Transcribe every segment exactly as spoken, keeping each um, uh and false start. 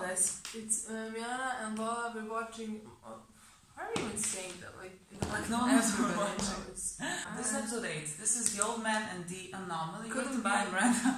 no, guys, it's uh, Miyana and Lola were watching. Uh, Why are you even saying that? Like, like no one knows we're watching. This is episode eight. This is The Old Man and The Anomaly. Couldn't buy Miranda.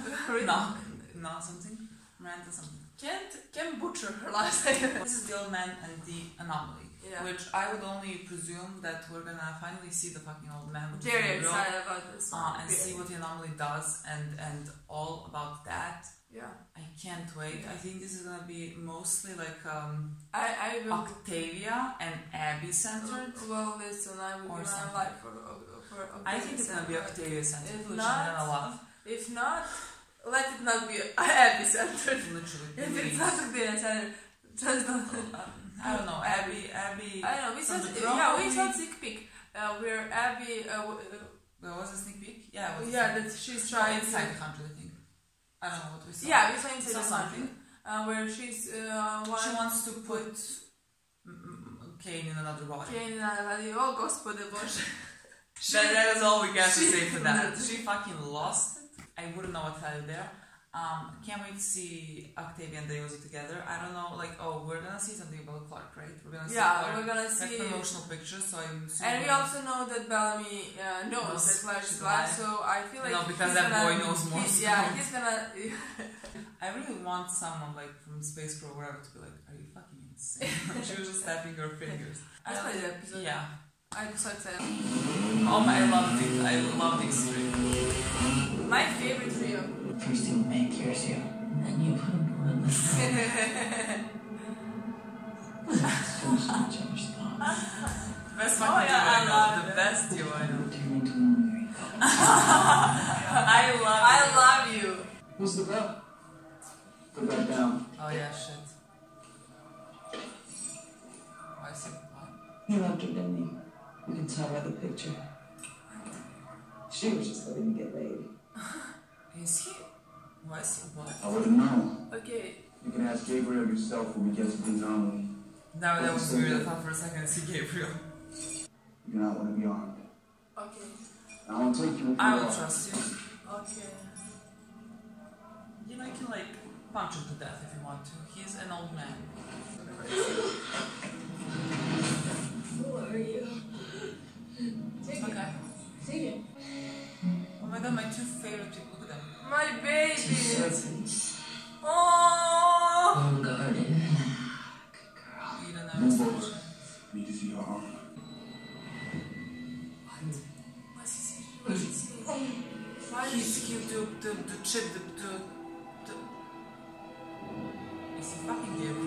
no, no, something. Miranda something. Can't, can't butcher her last name. This is The Old Man and The Anomaly. Yeah. Which I would only presume that we're gonna finally see the fucking old man. Very excited about this one. Uh, and yeah. see what the anomaly does and, and all about that. Yeah. I can't wait. Yeah. I think this is gonna be mostly like um, I, I will Octavia and Abby centered. Well, listen, I would not like for, for Octavia. I think it's gonna be Octavia centered, if which not, I'm gonna love. If not, let it not be Abby centered. Literally. If it's not Octavia centered, just don't. I don't know, Abby, Abby... I don't know, we saw, yeah, we saw sneak peek, uh, where Abby... Uh, uh, there was a sneak peek? Yeah, was yeah that she's trying... Inside the country, I think. I don't know what we saw. Yeah, we saw inside the country, uh, where she's... Uh, she wants to put Kane in another body. Kane in another body, oh, Господи Боже. that, that is all we got to say for that. She fucking lost it. I wouldn't know what to tell you there. Um, can't wait to see Octavia and Diyoza together. I don't know, like, oh, we're gonna see something about Clark, right? We're gonna see yeah, Clark, we're gonna see promotional pictures, so I'm assuming. And we also know that Bellamy uh, knows, knows that Clark's alive, so I feel like... No, because that gonna, boy knows more. He, yeah, he's gonna... I really want someone, like, from Space Pro wherever to be like, are you fucking insane? She was just tapping her fingers. I saw the episode. Yeah. I'm so excited. Oh my, I loved it. I love this three. My favorite trio. First it would make yours you, and you couldn't ruin the story. So much of response. Best oh yeah, I love the best you I know. I love I love you. What's the bell? Put that down. Oh yeah, shit. Why is it what? You loved her, didn't you? You can tell by the picture. She was just letting me get laid. Is he? Was he what? I wouldn't know. Okay. You can ask Gabriel yourself when we get to the anomaly. No, that was weird. I thought for a second I see Gabriel. You do not want to be armed. Okay. I will take you. I will trust you. Okay. You know, you can like punch him to death if you want to. He's an old man. Who are you? Take okay. it. Take it. Oh my god, my two favorite people. My baby! Oh! Good girl. You don't know move over. Need to see your arm. What? What is he? What is he? Why is he to to to chip the to to? Is he fucking Gabriel? You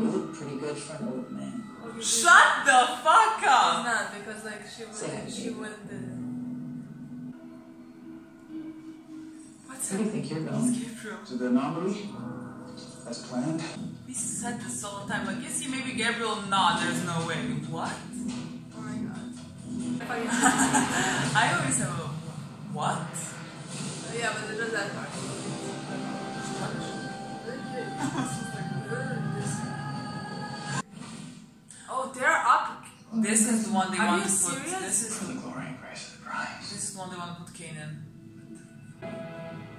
look pretty good for an old man. Shut the fuck up! It's not because like she wouldn't she wouldn't. Where do you think you're going? To the anomaly? As planned? We said this all the time. Like, is he maybe Gabriel? No, there's no way. What? Oh my god. I always have a what? Uh, yeah, but there's that part. Oh, they're up. This is the one they Are want to serious? put. This is the glory price of the prize. This is the one they want to put Kane in.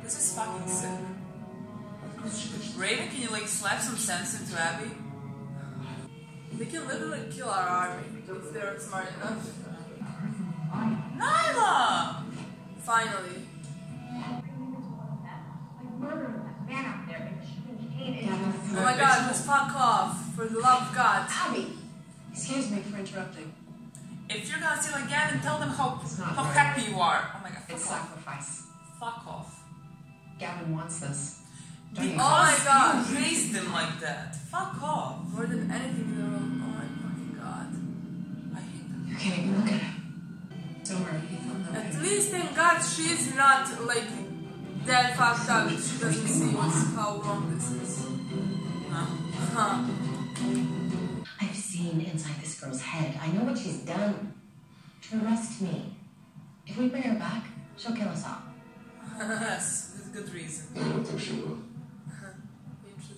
This is fucking sick. Raven, can you like slap some sense into Abby? They can literally kill our army if they're smart enough. Niylah! Finally. Oh my god, just fuck off. For the love of God. Abby! Excuse me for interrupting. If you're gonna steal again, tell them how, how happy you are. Oh my god, fuck it's off. Sacrifice. Fuck off. Gavin wants this. The, oh my god, you raised them like that. Fuck off. More than anything in the world. Oh my fucking god. I hate them. You can't even look at him. Don't worry, he found the way. At least thank god she's not like that fucked up. She doesn't see how wrong this is. Huh? Huh. I've seen inside this girl's head. I know what she's done. Trust me. If we bring her back, she'll kill us all. Yes, with good reason. I don't think she will.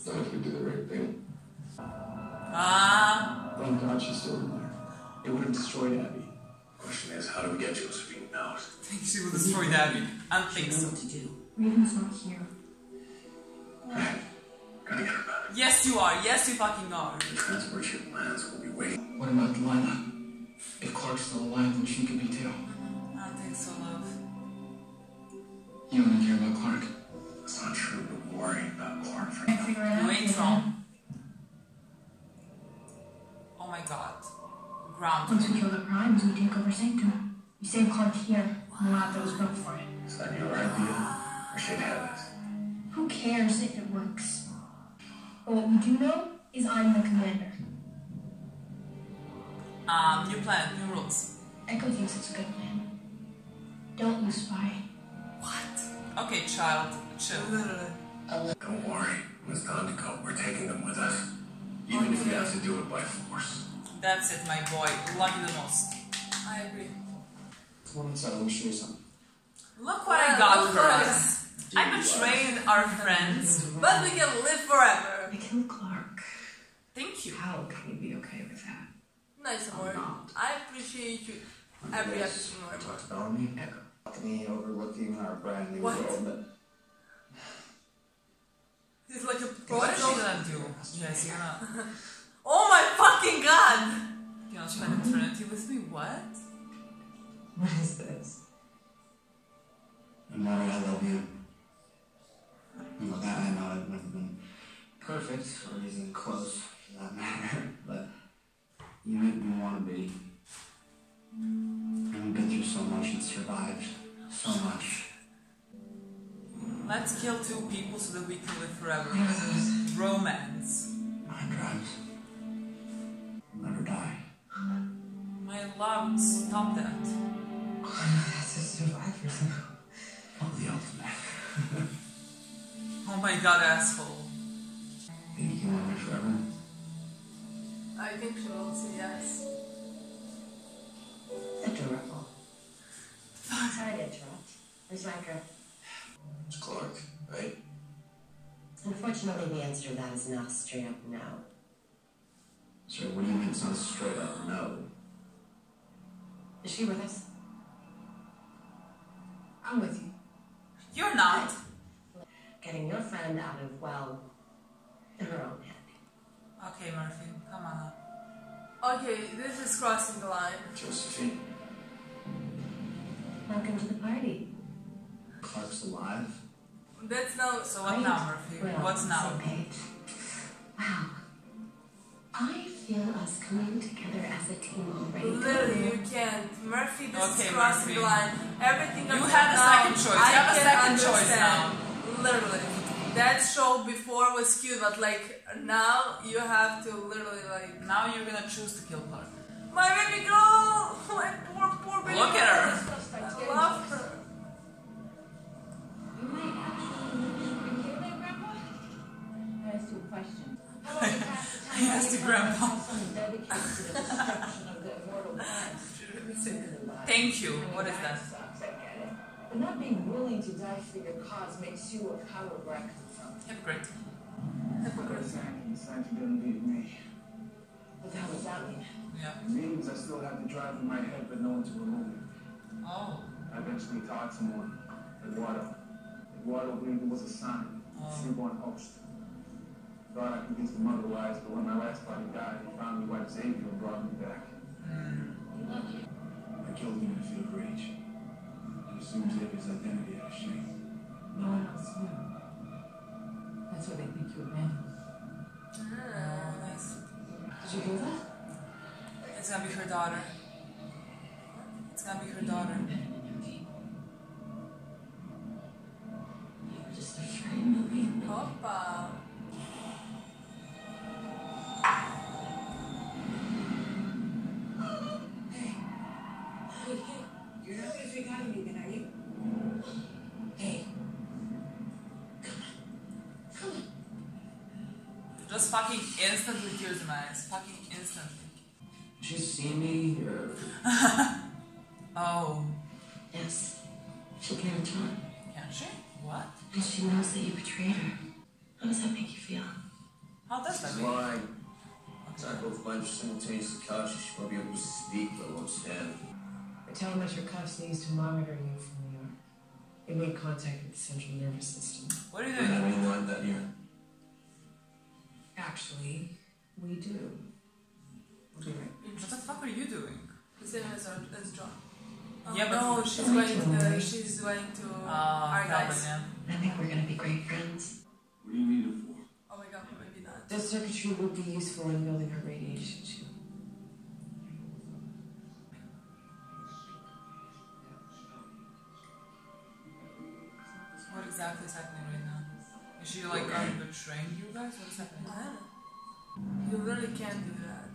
Not if we do the right thing. Ah! Thank God she's still in there. It would have destroyed Abby. Question is, how do we get Josephine out? I think she would have destroyed Abby. I don't think so. What to do? Raven's not here. Right. Gotta get her back. Yes, you are. Yes, you fucking are. The transportation lands will be waiting. What about Delilah? If Clark's still alive, then she could be too. I don't think so, love. You don't care about Clark. It's not true to worry about Clark for now. Wait, from. Oh my god. Ground. Once we kill the Primes, we take over Sanctum. We save Clark here, and we'll have those built for it. Is that your idea? Or should have it? Who cares if it works? But what we do know is I'm the commander. Um, new plan, new rules. Echo thinks it's a good plan. Don't lose spy. What? Okay, child. Chill. Don't worry. When it's time to go, we're taking them with us. Even okay. if we have to do it by force. That's it, my boy. Lucky the most. I agree. One inside, I want to show you something. Look what well, I got for us. I betrayed our friends, but we can live forever. I killed Clark. Thank you. How can you be okay with that? Nice work. I appreciate you. Every episode. Bellamy, Echo, balcony overlooking our brand new what? world. But... It's like a prodigal. What you gonna do? Yes, you're not. Oh my fucking god! You gonna spend eternity with me? What? What is this? Emori, I love you. And without that, I know it would have been perfect, or even close for that matter, but you make me want to be. I've been through so much and survived so much. Let's kill two people so that we can live forever. Romance. My drugs. I'll never die. My love, stop that. That's a survivor's now. Oh, the old man. Oh my god, asshole. Think you can live forever? I think she will say yes. Adorable. Fuck. Sorry to interrupt. Where's my girl? It's Clark, right? Unfortunately, the answer to that is not straight up no. Sorry, what do you mean it's not straight up no? Is she with us? I'm with you. You're not. Getting your friend out of, well, her own head. Okay, Murphy, come on up. Okay, this is crossing the line. Josephine. Welcome to the party. Clark's alive. That's no. So what right. now, Murphy? We're What's now? Okay. Wow. I feel us coming together as a team already. Literally, you can't. Murphy, this okay, is crossing Murphy. the line. Everything You had a now, second choice. I you have a second understand. choice now. Literally. That show before was cute, but like, now you have to literally like... Now you're gonna choose to kill Clark. My baby girl! My poor, poor baby Look girl. Look at her! I love her. You might actually kill my grandpa? That is two questions. I asked to grandpa. Thank you. What is that? But not being willing to die for your cause makes you a power wreck. Hypocrite. Hypocrite. Decide you're gonna leave me. What the hell does that mean? Yeah. It means I still have the drive in my head, but no one to remove it. Oh. I eventually talked to someone. Eduardo. Eduardo believed it was a sign. Oh. Seaborn host. Thought I could get some other lives, but when my last body died, he found me wiped Xavier and brought me back. Mm. I killed him in a fit of rage. Assumed Xavier's identity out of shame. No one else knew. That's what they think you were meant. Oh, nice. Did you hear that? It's gonna be her daughter. It's gonna be her daughter. You were just afraid of me. Papa. Just fucking instantly tears in my eyes. Fucking instantly. Did you see me? Or... oh. Yes. She can't turn. Can't she? What? And she knows that you betrayed her. How does that make you feel? How does that make you feel? Why? I tackle a bunch of simultaneous couches. She won't be able to speak, but won't stand. I tell them that your cuffs needs to monitor you from New York. It made contact with the central nervous system. What are you doing? I mean, why that here? Actually, we do. What do you think? What the fuck are you doing? The same as, our, as John. Um, yeah, but no, she's going to, she's going to uh, our guys. One, yeah. I think we're going to be great friends. What do you need it for? Oh my god, maybe not. The circuitry will be useful in building her radiation shield. What exactly is happening right now? Is she like going to train you guys? What's happening? Uh, you really can't do that.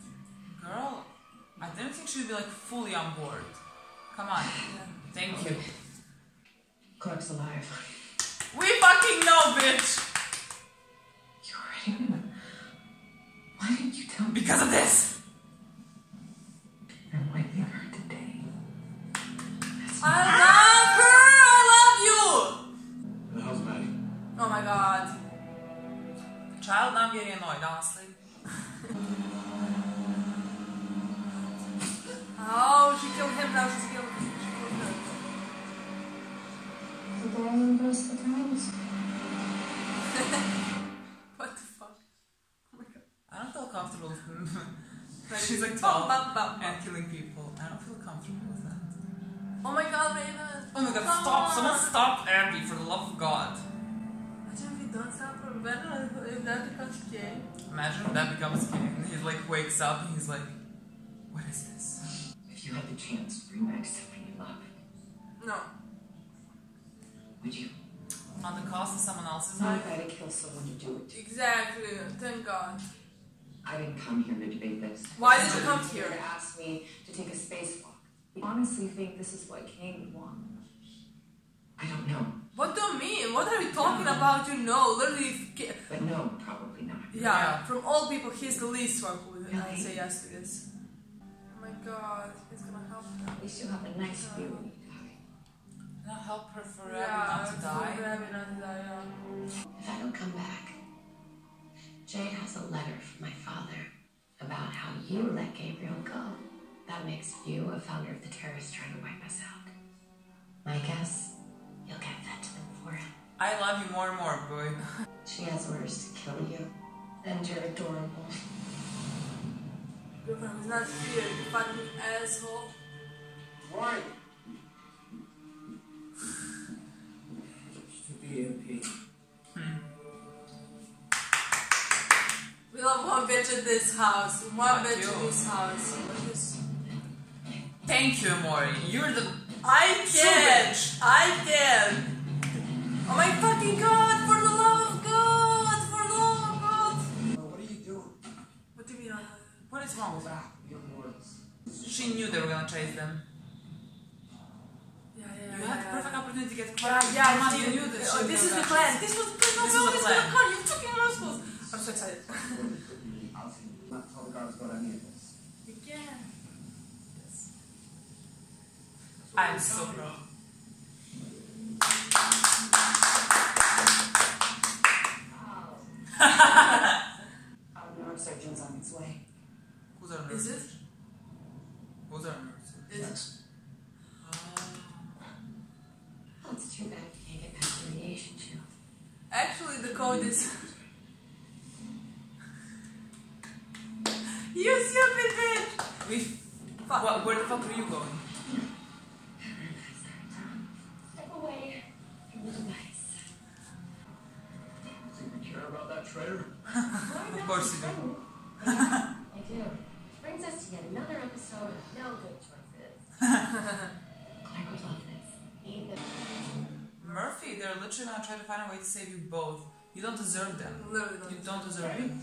Girl, I didn't think she'd be like fully on board. Come on. Yeah. Thank you. Clark's alive. We fucking know, bitch! You already knew. Why didn't you tell me? Because of this! I'm wiping her today. That's I love ah! her! I love you! And how's Madi? Oh my god. The child, I'm getting annoyed, honestly. Oh, she killed him, now she's killed him. She killed him. The darling burst the times. What the fuck? Oh my god. I don't feel comfortable with him. Like, she's like tall bop, bop, bop, and killing people. I don't feel comfortable with that. Oh my god, Raven! Oh my god, stop! stop. Someone stop Abby, for the love of God. Imagine if we don't stop her, Raven, if that becomes Kane. Imagine if that becomes Kane. He like wakes up and he's like, what is this? If you had the chance, bring back Stephanie Love. No. Would you? On the cost of someone else's life? I gotta kill someone to do it. Exactly. Thank God. I didn't come here to debate this. Why did you come here? To ask me to take a spacewalk. You honestly think this is what Kane would want? I don't know. What do you mean? What are you talking about? You know, literally. But no, probably not. Yeah. yeah. From all people, he's the least one who would really? say yes to this. God, it's gonna help her. At least you have a nice view when you die. And I'll help her forever yeah, not to die. Forever not to die yeah. If I don't come back, Jay has a letter from my father about how you let Gabriel go. That makes you a founder of the terrorists trying to wipe us out. My guess, you'll get that to them for it. I love you more and more, boy. She has orders to kill you, and you're adorable. Your friend is not here, you fucking asshole. Why? To be okay. We love one bitch in this house. One Not bitch you. in this house. Just... Thank you, Emori. You're the. I can! I can! Oh my fucking god! For the love of God! For the love of God! What are you doing? What do you mean? What is wrong with her? She knew they were gonna chase them. Yeah, yeah, you yeah, had the yeah, perfect yeah. opportunity to get Clark. Yeah, yeah, yeah, you knew that. This, this is the plan. This was the plan. This was the plan. You're fucking assholes. I'm so excited. Yeah. I'm so proud. Our neurosurgeon's on its way. Who's our nurse? Is it? Who's our nurse? Is yes. it? Oh, it's too bad you can't get back to the radiation shield. Actually, the code is... You stupid bitch! We... Fuck. What, where the fuck were you going? Step away from the device. Think we care about that traitor? Of course you do. I do. Brings us to yet another episode of No Good Choices. Clark would love this. Even Murphy, they're literally gonna try to find a way to save you both. You don't deserve them. Literally don't. You don't deserve right? them.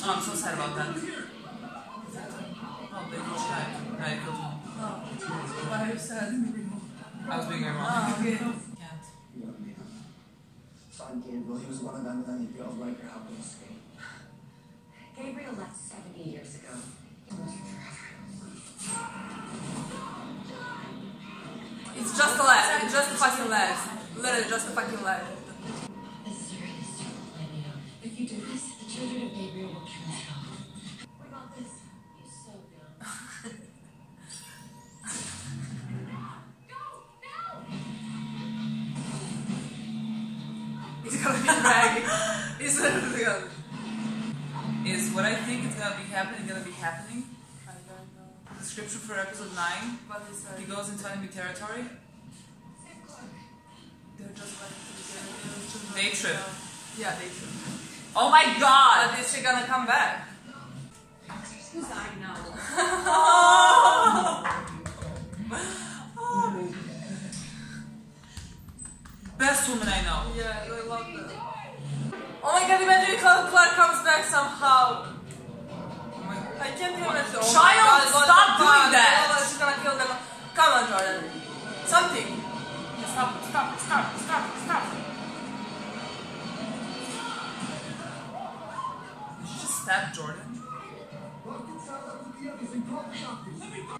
Oh, I'm so sad about that. Oh, they just died. I killed them. Oh, why are you sad? I was being ironic. Oh, okay. Can't. You don't need him. Son Gabriel, he was one of them, and then he feels like you're helping escape. Gabriel left seventy years ago. It's just a lad. It's just a fucking lad. Literally just a fucking lad. This is your history, I know. If you do this, the children of Gabriel will kill us all. We got this. You're so dumb. No! No! It's gonna be dragging. It's literally gonna be is what I think is going to be happening, going to be happening. I don't know. The scripture for episode nine, what is he goes into enemy territory. They're just like, they're day trip. Yeah, day trip. Oh my god! But is she gonna come back? Because I know. Oh. Oh. Best woman I know. Yeah, I love that. Oh my god, imagine if Clark comes back somehow. Oh my god. I can't even imagine. Oh Child, god, stop god, doing god, that! God, she's gonna kill them. Come on, Jordan. Something. Yeah, stop, stop, stop, stop, stop. Did you just stab Jordan?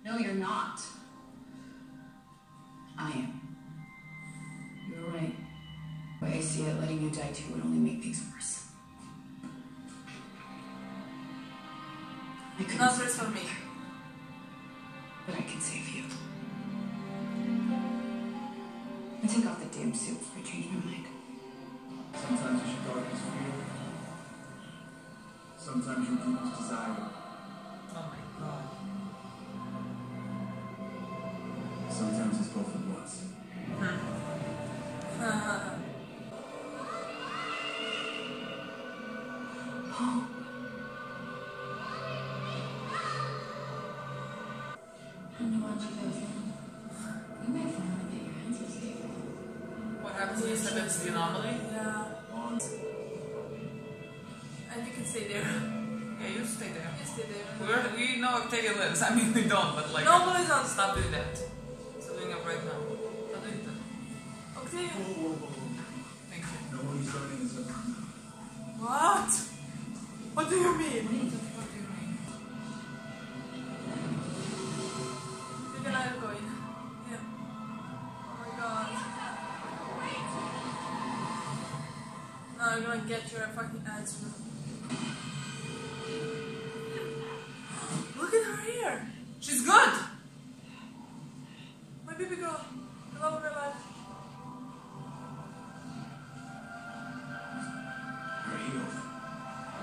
No, you're not. I am. You're right. The way I see it, letting you die too would only make things worse. I couldn't Not worse for me. But I can save you. I take off the damn suit if I change my mind. Sometimes you should go against fear. Sometimes your deepest desire. Oh my god. Sometimes it's both at once. Huh. Oh. I don't know what you guys do. You may finally get your answers to people. What happens when you step into the anomaly? Yeah. And you can stay there. Yeah, you stay there. You stay there. We're, we know Octavia lives. I mean, we don't, but like... No, please don't. Stop doing that. Stop doing it right now. Stop doing that. Octavia. Thank you. No one's learning this one. What? What do you mean? What do you mean? We're gonna go in. Yeah. Oh my god. No, you're gonna get your fucking answer. Look at her here. She's good. My baby girl. I love her life.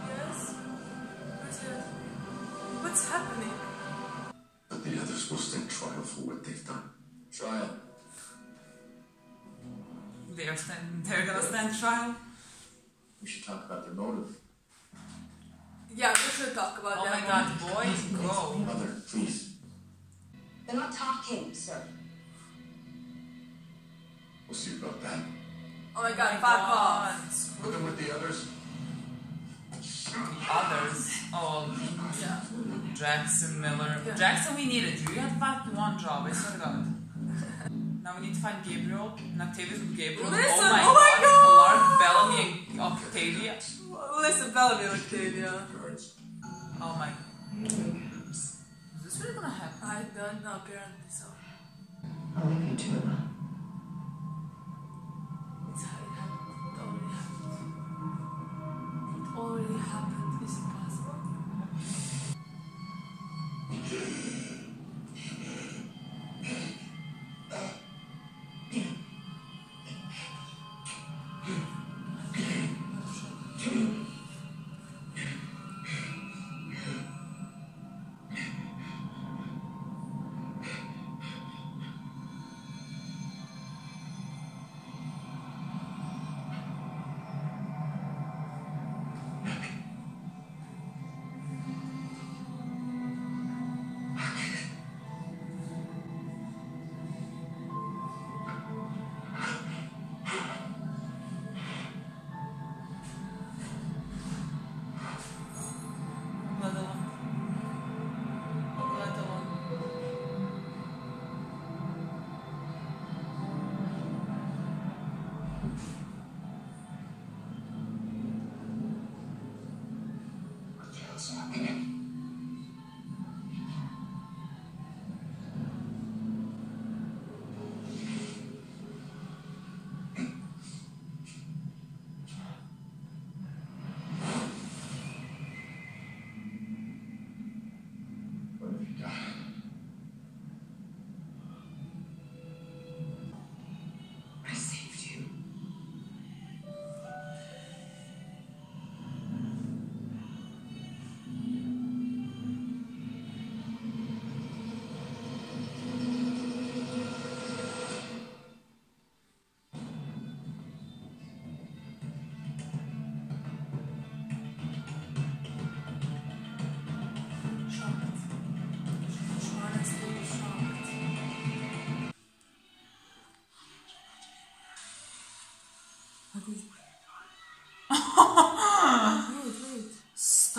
Yes? What's it? What's happening? But the others will stand trial for what they've done. Trial. They're stand they're gonna stand trial. We should talk about their motive. Yeah, we should talk about oh that. Oh my god, boy, go. Mother, please. They're not talking, sir. We'll see about that. Oh my god, fuck off. Look at with the others. Others? Oh, yeah. Jackson, Miller. Yeah. Jackson, we needed you. You had fucking one job, I swear to god. Now we need to find Gabriel and Octavius with Gabriel. Listen, oh my, oh my god! Clark, Bellamy, and Octavia. Listen, Bellamy, Octavia. Oh my. Is this really gonna happen? I don't know, apparently so. I'll leave you to it. Already happened. Is it possible?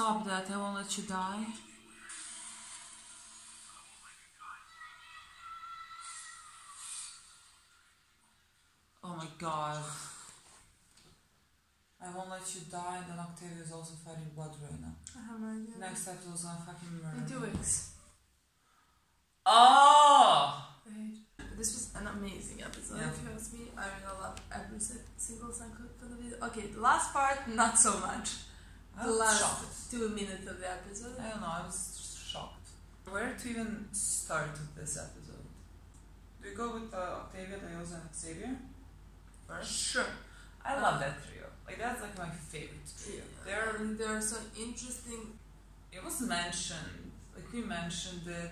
Stop that, I won't let you die. Oh my god. I won't let you die, and then Octavia is also fighting Blodreina. I have no idea. Next episode is gonna fucking murder. In two weeks. Oh! Right. This was an amazing episode. Yeah. If you ask me, I really love every single second of the video. Okay, the last part, not so much. The last shocked. two minutes of the episode. I don't know, I was shocked. Where to even start with this episode? Do we go with uh, Octavia, Diyoza, and Xavier first? Sure. I um, love that trio. Like, that's like my favorite trio. Yeah. They're, they're so interesting. It was mentioned, like we mentioned it.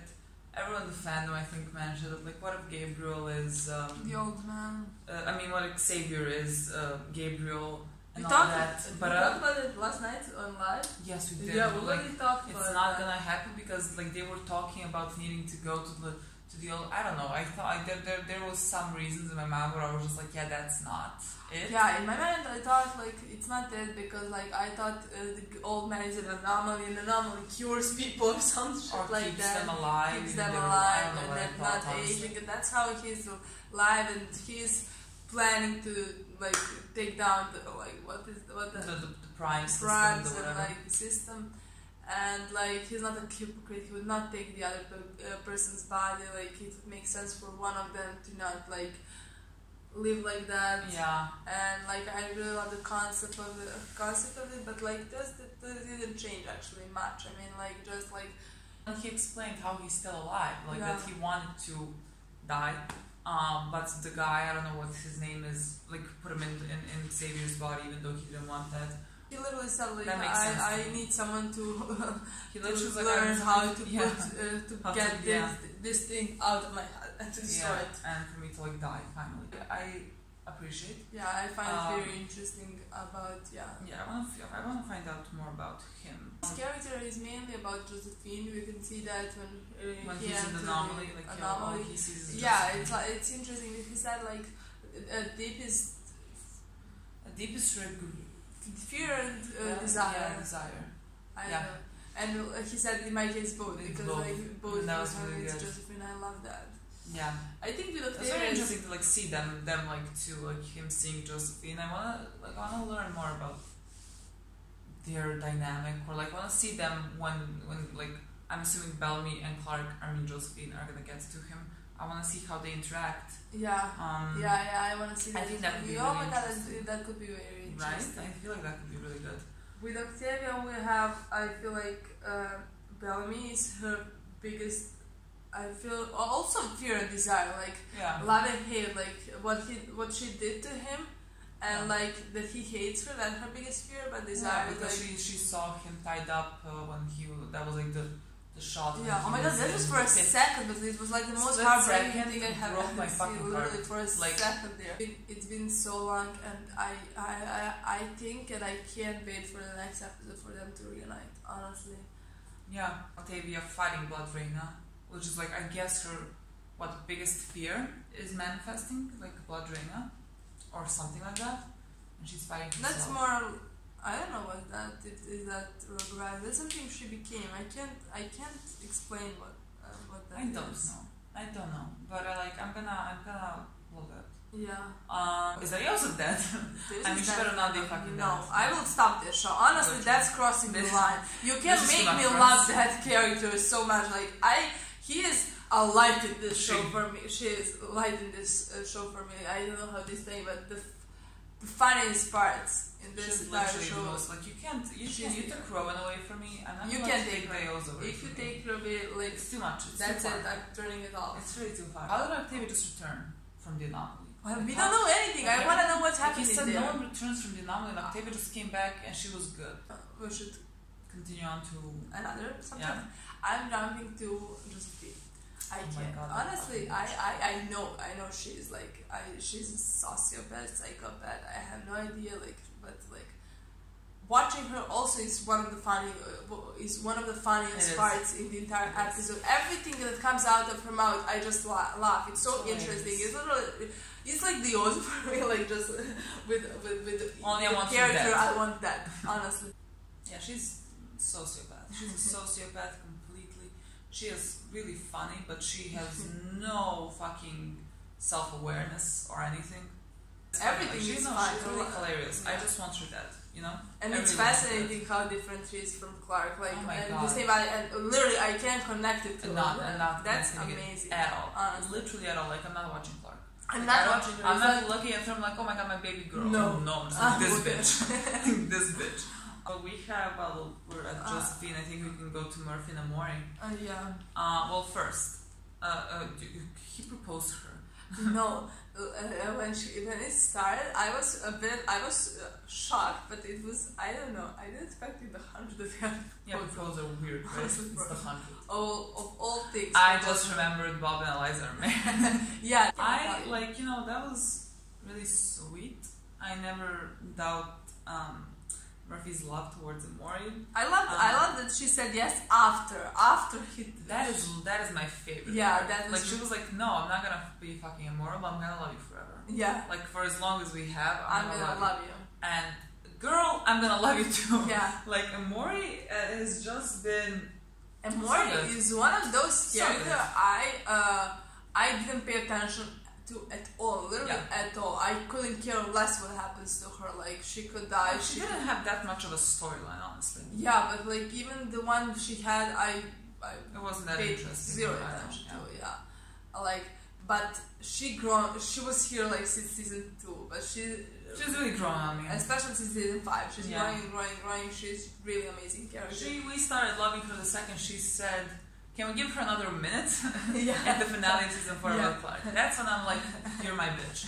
Everyone in the fandom, I think, mentioned it. Like, what if Gabriel is... Um, the old man. Uh, I mean, what if Xavier is uh, Gabriel... We talked, that, it, but we talked about it last night on live. Yes, we did. Yeah, we already like, talked about it. It's not gonna happen because like they were talking about needing to go to the to the old. I don't know. I thought I, there there there was some reasons in my mind where I was just like, yeah, that's not it. Yeah, in my mind I thought like it's not it because like I thought uh, the old man is an anomaly, an anomaly cures people or some shit or like keeps that. Keeps them alive. Keeps them alive, alive and they're not aging. And that's how he's alive and he's planning to like take down the, like what is the, what the, the, the, the prime system, primes the and like the system, and like he's not a hypocrite. He would not take the other pe uh, person's body. Like it makes sense for one of them to not like live like that. Yeah. And like I really love the concept of the concept of it, but like just it didn't change actually much. I mean like just like and he explained how he's still alive, like yeah. that he wanted to die. Um, but the guy, I don't know what his name is, like put him in, in, in Xavier's body even though he didn't want that. He literally said like, I, I need someone to, he to learn like, how to yeah. put, uh, to how get to, yeah. this, this thing out of my head and to destroy yeah. it. And for me to like die finally. I appreciate. Yeah, I find um, it very interesting about, yeah. Yeah, I want to I want to find out more about him. His character is mainly about Josephine. We can see that when, uh, when he he's an anomaly, like anomaly. He sees yeah, it's it's interesting. He said like a deepest, a deepest fear and uh, yeah, desire. Yeah, desire. I yeah. know. And he said in my case both it's because both. like both no, really it's Josephine. I love that. Yeah, I think we looked. It's very interesting to like see them, them like to like him seeing Josephine. I wanna like wanna learn more about their dynamic, or like wanna see them when when like I'm assuming Bellamy and Clark, I mean Josephine, are gonna get to him. I wanna see how they interact. Yeah. Um, yeah, yeah. I wanna see. That I think that could be. Oh my god, that could be very interesting. Right? I feel like that could be really good. With Octavia, we have. I feel like uh, Bellamy is her biggest. I feel also fear and desire, like yeah. love and hate, like what he, what she did to him, and yeah. like that he hates her. That's her biggest fear, but desire. Yeah, because like, she she saw him tied up uh, when he that was like the the shot. Yeah. Oh my god, that was for a second, but it was like the most heartbreaking thing I have ever seen. Literally for a second there. It, it's been so long, and I I I I think and I can't wait for the next episode for them to reunite. Honestly. Yeah, Octavia fighting Blodreina. Which is like I guess her what biggest fear is manifesting like Blodreina or something like that, and she's fighting herself. That's more I don't know what that it, is that regret. That's something she became. I can't I can't explain what uh, what that I don't is. know. I don't know. But uh, like I'm gonna I'm gonna look at. Yeah. Um, is that also dead? I mean, sure not they fucking No, dead. I will stop this show. Honestly, that's crossing this, the line. You can't make me love that character so much. Like I. He is a light in this show for me. She is a light in this uh, show for me. I don't know how this thing, but the, f the funniest parts in this She's entire show. Most, like you can't, you, can, you took Rowan away from me, and I'm you can to take Diyoza away. If you me. take Rowan, like it's too much. It's that's too it. Far. I'm turning it off. It's really too far. How did Octavia just return from the anomaly? Well, like we how? don't know anything. Okay. I want to know what's happening. Like he said there. No one returns from the anomaly, and Octavia just came back, and she was good. Uh, we should continue on to another something. Yeah. I'm jumping to Josephine. I oh can't. God, honestly, I, I, I know I know she's like I she's a sociopath, psychopath. I have no idea like, but like watching her also is one of the funny uh, is one of the funniest parts in the entire it episode. Is. Everything that comes out of her mouth, I just la laugh. It's so, so interesting. It it's literally it's like the old for me, like just with with with Only the I want character. I want that honestly. Yeah, she's. sociopath. She's a sociopath completely. She is really funny, but she has no fucking self-awareness or anything. Everything like, she's, fun. She's really hilarious. Yeah. I just want her dead, you know? And Everything it's fascinating how different she is from Clark. Like, oh my and God. The same, I, and literally, I can't connect it to and not, and not That's amazing. At all. Honestly. Literally at all. Like, I'm not watching Clark. I'm not, watching I'm not looking at her, I'm like, oh my God, my baby girl. No, no, no this bitch. This bitch. Well, we have, well, we're at Josephine. I think we can go to Murphy and Emori. Uh, yeah. Uh, well, first, uh, uh, he proposed to her. No. Uh, when she when it started, I was a bit I was uh, shocked, but it was I don't know I didn't expect it the hundred that they had. Yeah, because they're weird, right? It's the hundred. Oh, of all things. I just remembered Bob and Eliza are married. Yeah, I like you know that was really sweet. I never doubt um, Murphy's love towards Emori. I love um, I love that she said yes after after he. That is that is my favorite. Yeah, part. That is like she was like, no, I'm not gonna be fucking immoral, but I'm gonna love you forever. Yeah, like for as long as we have, I'm, I'm gonna, gonna love, love you. you. And girl, I'm gonna love you too. Yeah, like Emori uh, has just been. Emori so is one of those characters so I uh, I didn't pay attention to at all, literally yeah. at all. I couldn't care less what happens to her. Like she could die. Well, she, she didn't could... have that much of a storyline, honestly. Yeah, but like even the one she had, I I it wasn't that paid interesting. Zero attention to yeah. yeah, like. But she grown. She was here like since season two, but she she's really grown. I mean, especially since season five, she's yeah. growing, growing, growing. She's really amazing character. She we started loving her the second she said, "Can we give her another minute?" Yeah. At the finale of season four yeah. of Clark. That's when I'm like, "You're my bitch."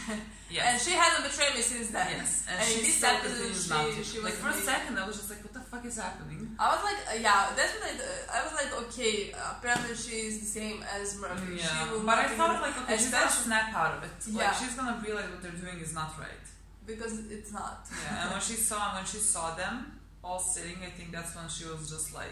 Yes. And she hasn't betrayed me since then. Yes. And, and she this second, she, she was like for amazing. a second, I was just like, "What the fuck is happening?" I was like, uh, "Yeah, that's what I." Uh, I was like, "Okay, uh, apparently she is the same as Murphy." Yeah. She will but I thought like, "Okay, she's gonna snap out of it. Yeah. Like she's gonna realize what they're doing is not right." Because it's not. Yeah. And when she saw when she saw them all sitting, I think that's when she was just like.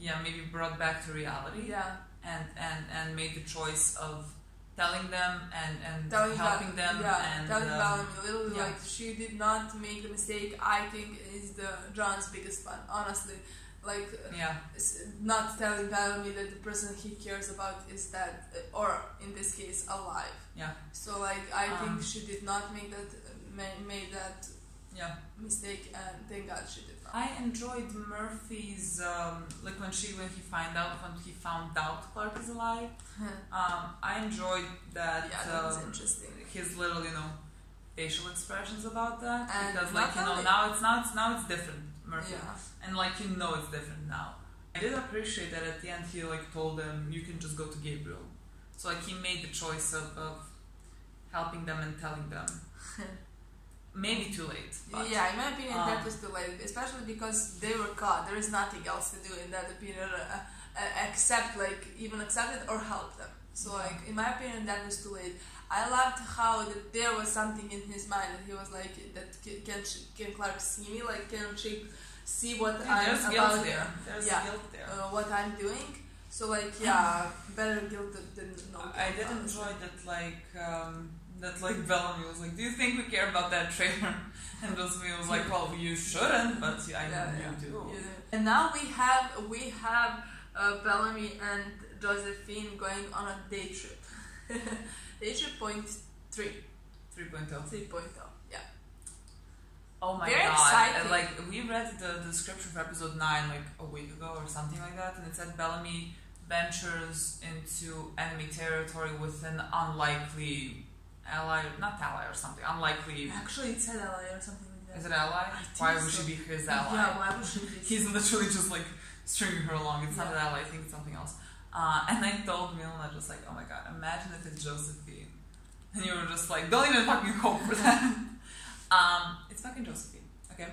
Yeah, maybe brought back to reality. Yeah, and and and made the choice of telling them and and telling helping that, them. Yeah, and, telling um, Bellamy. Literally, yeah. like she did not make the mistake. I think is the John's biggest plan, honestly. Like, yeah, not telling Bellamy that the person he cares about is dead, or in this case, alive. Yeah. So like, I um, think she did not make that made that. Yeah. Mistake, and thank God she did not. I enjoyed Murphy's um, like when she when he find out when he found out Clark is alive. um, I enjoyed that. Yeah, that um, was interesting. His little you know facial expressions about that and because like you know now it's now it's now it's different Murphy yeah. and like you know it's different now. I did appreciate that at the end he like told them you can just go to Gabriel, so like he made the choice of, of helping them and telling them. Maybe too late. But, yeah, in my opinion, um, that was too late, especially because they were caught. There is nothing else to do in that opinion, uh, uh, except like even accept it or help them. So, like in my opinion, that was too late. I loved how that there was something in his mind that he was like, "That can can Clark see me? Like can she see what yeah, I'm there's about?" Guilt there. There's yeah, guilt there. Uh, what I'm doing. So like yeah, better guilt than no. Guilt, I did honestly. enjoy that like. Um, That like Bellamy was like, do you think we care about that trailer? And Josephine was like, well, you shouldn't, but I yeah, know yeah, you do. Yeah. And now we have we have uh, Bellamy and Josephine going on a day trip. Day trip point three. Three point oh. Three point oh. Yeah. Oh my Very god! Exciting. And like we read the, the description for episode nine like a week ago or something like that, and it said Bellamy ventures into enemy territory with an unlikely. Ally, not ally or something, unlikely. Actually, it said ally or something like that. Is it ally? Why would so. she be his ally? Yeah, why would she be his He's literally just like stringing her along. It's yeah. not an ally, I think it's something else. Uh, and I told Milena, just like, oh my god, imagine if it's Josephine. And you were just like, don't even fucking hope for that. um, it's fucking Josephine, okay?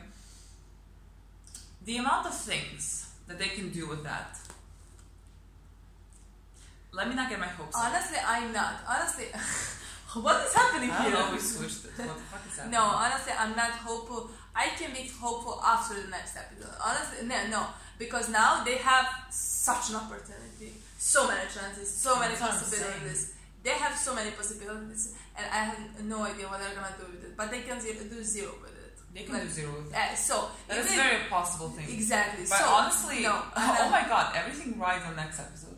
The amount of things that they can do with that. Let me not get my hopes up. Honestly, I'm not. Honestly. What is happening I here? I know we switched it. What the fuck is happening? No, honestly, I'm not hopeful. I can be hopeful after the next episode. Honestly, no, no. Because now they have such an opportunity. So many chances. So many That's possibilities. They have so many possibilities. And I have no idea what they're going to do with it. But they can do zero with it. They can do zero. Uh, so that is a very possible thing. Exactly. But so, honestly, no, oh, oh my god, everything rides on next episode.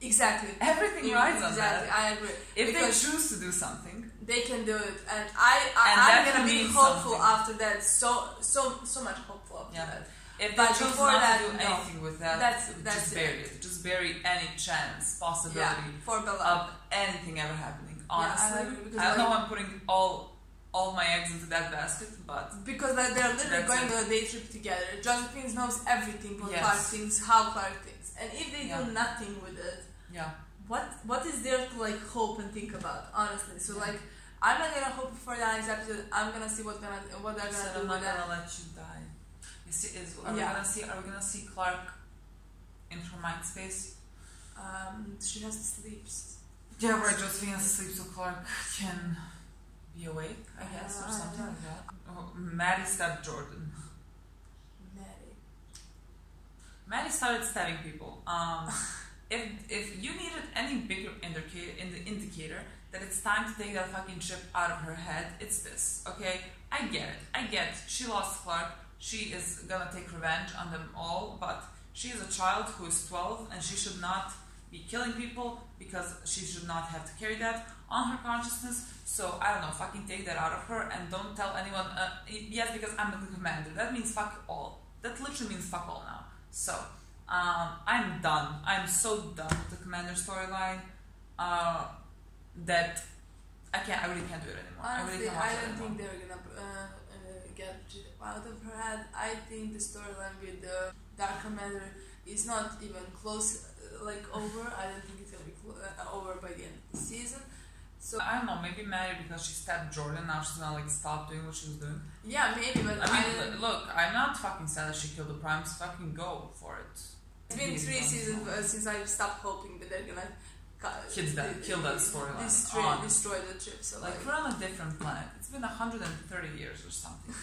Exactly. Everything yeah, rides on exactly, that. I agree. If because they choose to do something, they can do it, and I, I and I'm gonna be hopeful something. after that. So so so much hopeful after yeah. that. If but they choose not that, to do no. anything with that, that's, that's just bury it. it. Just bury any chance, possibility yeah, for of anything ever happening. Honestly, yeah, I, I, I like, know I'm putting all. all my eggs into that basket, but... Because like, they're literally going it. on a day trip together. Josephine knows everything what yes. Clark thinks, how Clark thinks. And if they yeah. do nothing with it, yeah. what what is there to like hope and think about, honestly? So yeah. like, I'm not gonna hope for the next episode. I'm gonna see what, gonna, what they're gonna so do I'm not with gonna that. let you die. You see, is, are, yeah. we gonna see, are we gonna see Clark in her mind space? Um, she has to sleep. Yeah, where Josephine has to sleep so Clark can... be awake, I guess, uh, or something like that. Oh, Madi stabbed Jordan. Madi. Madi started stabbing people. Um, if if you needed any bigger indicator, in the indicator that it's time to take that fucking chip out of her head, it's this. Okay, I get it. I get it. She lost Clark. She is gonna take revenge on them all, but she is a child who is twelve, and she should not be killing people because she should not have to carry that on her consciousness. So I don't know, fucking take that out of her and don't tell anyone. Uh, yes, because I'm the commander. That means fuck all. That literally means fuck all now. So um, I'm done. I'm so done with the commander storyline uh, that I can't. I really can't do it anymore. Honestly, I, really can't I don't anymore. think they're gonna uh, uh, get out of her head. I think the storyline with the Dark Commander is not even close. Like over. I don't think it's gonna be clo uh, over by the end of the season. So I don't know, maybe Madi, because she stabbed Jordan, now she's gonna like stop doing what she was doing. Yeah, maybe, but I mean, I, look, I'm not fucking sad that she killed the Primes. Fucking go for it. It's been three seasons uh, since I've stopped hoping that they're gonna cut, Kids that, they, kill they, that storyline, destroy, oh. destroy the trip. So like, like we're on a different planet. It's been one hundred thirty years or something.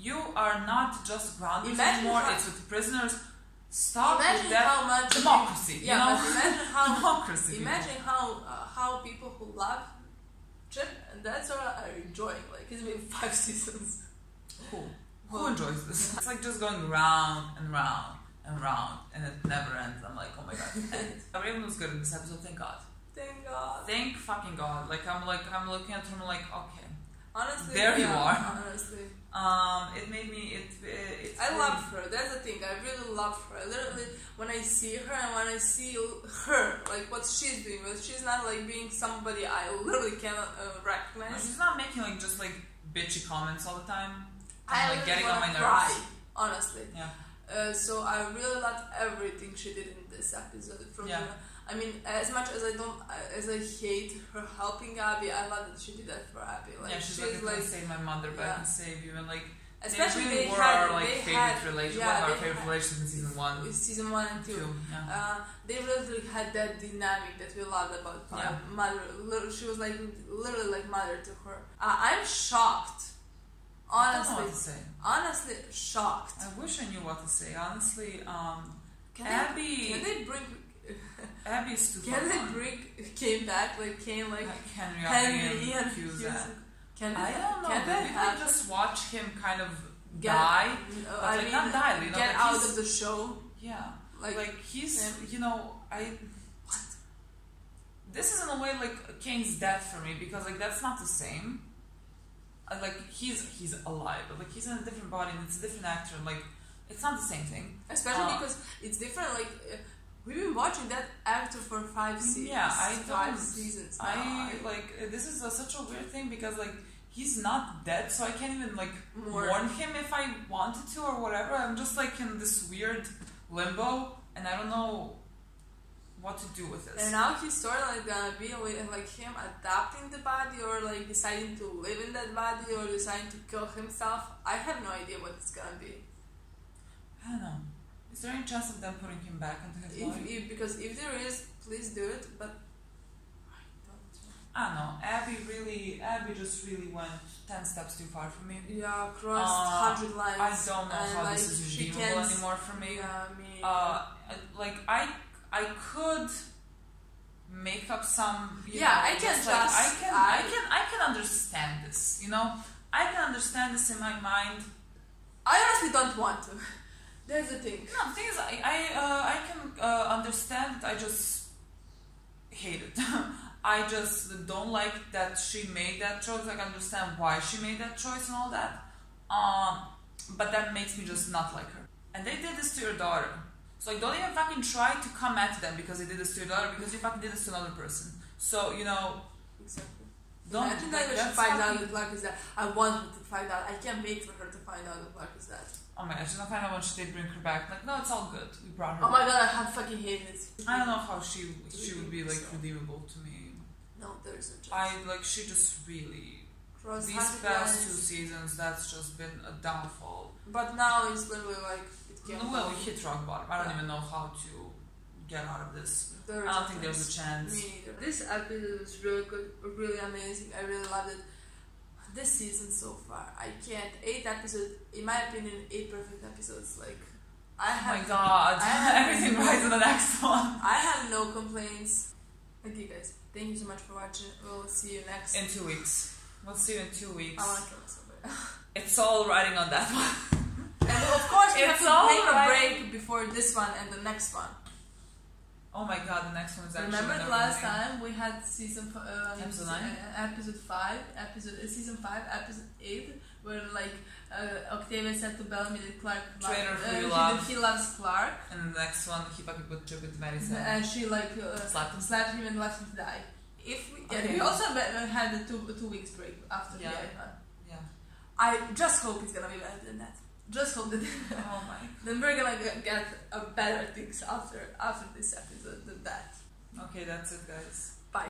You are not just grounded Imagine anymore. It's with prisoners. Stop imagine with that how much democracy. Yeah, you know? But imagine how democracy. Imagine people. how uh, how people who love. Chip and that's what I'm enjoying. Like, it's been five seasons. Cool. Who enjoys this? It's like just going round and round and round, and it never ends. I'm like, oh my god. And Raven was good in this episode. Thank God. Thank God. Thank fucking God. Like I'm like I'm looking at her. I'm like, okay. Honestly, there yeah, you are. Honestly. Um, it made me. It. it it's I love her. That's the thing. I really love her. I literally, when I see her and when I see her, like what she's doing, but she's not like being somebody I literally cannot uh, recognize. No, she's not making like just like bitchy comments all the time. I'm I like getting on my nerves. Cry, honestly. Yeah. Uh, so I really loved everything she did in this episode. From yeah. I mean, as much as I don't, as I hate her helping Abby, I love that she did that for Abby. Like, yeah, she's, she's like, like, I can save my mother, but yeah. I can save you. And like, especially they, really they were had, our like favorite had, relation, yeah, one of our favorite had, relations in season one, season one and two. two yeah. uh, they really had that dynamic that we loved about yeah. mother. She was like literally like mother to her. Uh, I'm shocked. Honestly, I don't know what to say. honestly shocked. I wish I knew what to say. Honestly, um, can Abby, they, can they bring? Abby is too Can they bring Kane back? Like Kane, like Henry, Henry and Hughes. Can I don't know. Can that we can just watch him kind of get, die. Uh, but I like mean, not die. You know, get like out of the show. Yeah, like, like he's him. you know I. What? This is in a way like Kane's death for me, because like that's not the same. Like he's he's alive, but like he's in a different body and it's a different actor. And, like it's not the same thing. Especially uh, because it's different. Like. Uh, We've been watching that actor for five seasons. Yeah, I five seasons. Now. I like this is a, such a weird thing, because like he's not dead, so I can't even like More. warn him if I wanted to or whatever. I'm just like in this weird limbo, and I don't know what to do with this. And now he's sort of like gonna be with like him adapting the body, or like deciding to live in that body, or deciding to kill himself. I have no idea what it's gonna be. I don't know. Is there any chance of them putting him back into his life? If, if, because if there is, please do it, but I don't know. I don't know. Abby really, Abby just really went ten steps too far for me. Yeah, crossed uh, one hundred lines. I don't know how like this is redeemable anymore for me. Yeah, me. Uh, like, I, I could make up some... You yeah, know, I can just... Like, I, can, I, I, can, I can understand this, you know? I can understand this in my mind. I honestly don't want to. That's the thing. No, the thing is, I I, uh, I can uh, understand. I just hate it. I just don't like that she made that choice. I can understand why she made that choice and all that. Um, but that makes me just not like her. And they did this to your daughter. So like, don't even fucking try to come at them because they did this to your daughter, because you fucking did this to another person. So, you know... Exactly. Don't, Imagine that if she finds out that Clark is dead. I want her to find out. I can't wait for her to find out that Clark is dead. Oh my god, she's not find out when she did bring her back. Like, no, it's all good. We brought her back. Oh my god, I have fucking hated it. I don't know how she she would be, like, redeemable to me. No, there is no chance. I, like, she just really... Cross these past two seasons, that's just been a downfall. But now it's literally like... Well, we hit rock bottom. I don't yeah. even know how to get out of this. There I don't think chance. There's a chance. Me neither. This episode was really good, really amazing. I really loved it. This season so far, I can't. Eight episodes, in my opinion, eight perfect episodes. Like, I have. Oh my god! I have everything right in the next one. I have no complaints. Okay, guys, thank you so much for watching. We'll see you next. In two weeks. We'll see you in two weeks. I want to kill somebody. It's all riding on that one. And of course we it's have to make right. a break before this one and the next one. Oh my god, the next one is actually... Remember last time we had season um, episode, nine? episode five, episode uh, season five, episode eight, where like uh, Octavia said to Bellamy that Clark loved, uh, he, love. he loves Clark. And the next one he fucking put Joe with Madison. And she like uh, slapped, him. slapped him and left him to die. If we, okay. we also had a two two weeks break after yeah. the eighth one. Yeah. I just hope it's gonna be better than that. Just hope that oh my. Then we're gonna get a better things after after this episode than that. Okay, that's it, guys.